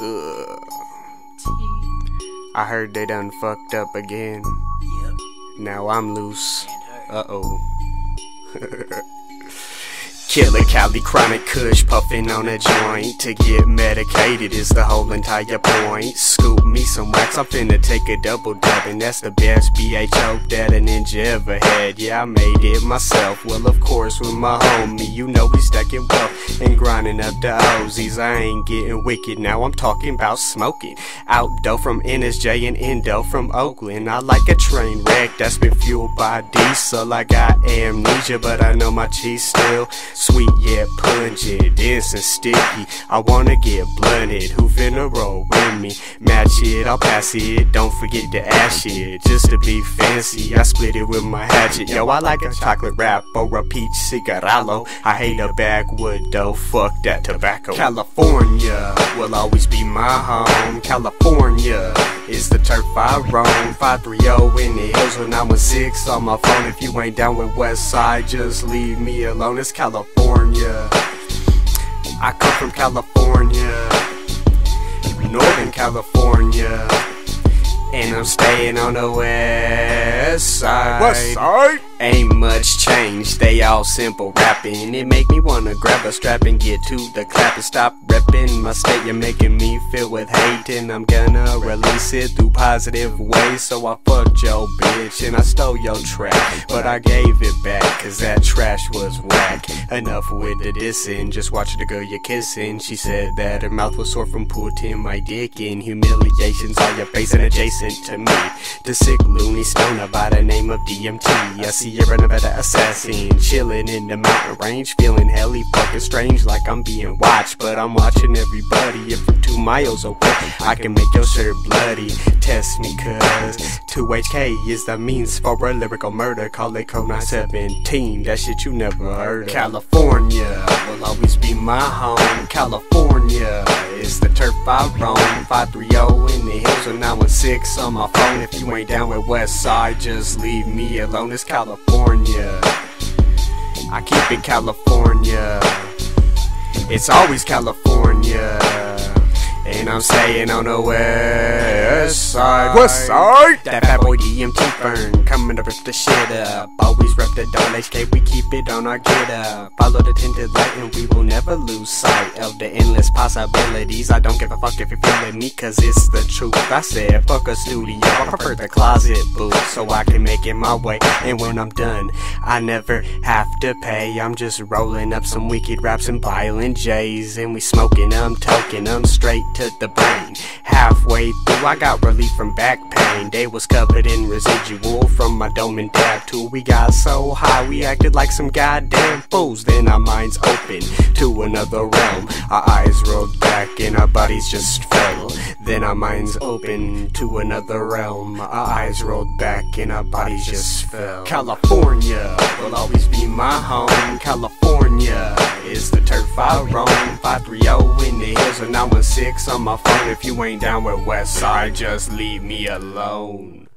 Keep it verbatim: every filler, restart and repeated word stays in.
Ugh. I heard they done fucked up again. Yep. Now I'm loose. Uh oh. Killer Cali, chronic kush, puffin' on a joint. To get medicated is the whole entire point. Scoop me some wax, I'm finna take a double dab, and that's the best B H O that a ninja ever had. Yeah, I made it myself. Well, of course, with my homie, you know we stuck in rough and grinding up the Ozies. I ain't getting wicked now, I'm talking about smoking. Outdoor from N S J and Indo from Oakland. I like a train wreck that's been fueled by diesel. I got amnesia, but I know my cheese still. Sweet yet pungent, dense and sticky. I wanna get blunted, who finna roll with me? Match it, I'll pass it, don't forget to ash it. Just to be fancy, I split it with my hatchet. Yo, I like a chocolate wrap or a peach cigarallo. I hate a backwood though, fuck that tobacco. California will always be my home. California is the turf I roam. five three oh in the hills when I was six on my phone. If you ain't down with Westside, just leave me alone. It's California. California, I come from California, Northern California, and I'm staying on the west side. West side. Ain't much change, they all simple rapping. It make me wanna grab a strap and get to the clap and stop repping my state. You're making me feel with hate, and I'm gonna release it through positive ways. So I fucked your bitch and I stole your track, but I gave it back, cause that trash was whack. Enough with the dissing, just watch the girl you're kissing. She said that her mouth was sore from putting my dick in. Humiliations on your face and adjacent to me. The sick loony stoner by the name of D M T. I see Sierra Nevada assassin, chillin' in the mountain range, feeling helly fucking strange, like I'm being watched. But I'm watching everybody. If you're two miles away, I can make your shirt bloody. Test me, cuz two H K is the means for a lyrical murder. Call it Code nine seventeen. That shit you never heard of. California will always be my home. California is the turf I roam. five three oh in the hills when I was six on my phone. If you ain't down with Westside, just leave me alone. It's California. California, I keep it California. It's always California, and I'm staying on the west side. West side. That bad boy D M T burn, coming to rip the shit up. Always rep the two H K, we keep it on our get up. Follow the tinted light and we will never lose sight of the endless possibilities. I don't give a fuck if you're feeling me, cause it's the truth. I said fuck a studio, I prefer the closet booth, so I can make it my way. And when I'm done, I never have to pay. I'm just rolling up some wicked raps and piling J's, and we smoking them, toking them straight to the brain. Halfway through, I got relief from back pain. They was covered in residual from my dome and dab too. We got so high, we acted like some goddamn fools. Then our minds opened to another realm. Our eyes rolled back and our bodies just fell. Then our minds opened to another realm. Our eyes rolled back and our bodies just fell. California will always be my home. California is the turf I roam. five three oh in the hills and I was six on my phone. If you ain't down with Westside, just leave me alone.